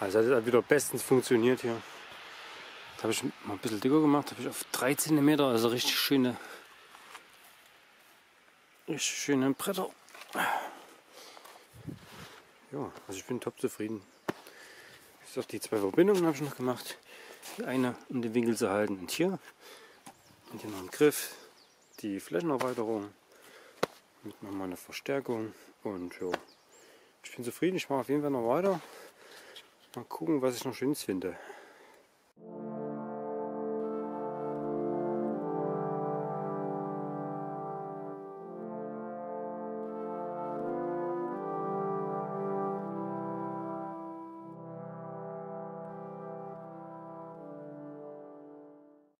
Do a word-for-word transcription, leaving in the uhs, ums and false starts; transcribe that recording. Also das hat wieder bestens funktioniert hier. Das habe ich mal ein bisschen dicker gemacht, habe ich auf drei Zentimeter, also richtig schöne, richtig schöne Bretter. Ja, also ich bin top zufrieden. Ich sag, die zwei Verbindungen habe ich noch gemacht. Die eine, um den Winkel zu halten, und hier. Und hier noch ein Griff, die Flächenerweiterung, mit nochmal eine Verstärkung. Und ja, ich bin zufrieden, ich mache auf jeden Fall noch weiter. Mal gucken, was ich noch schönes finde.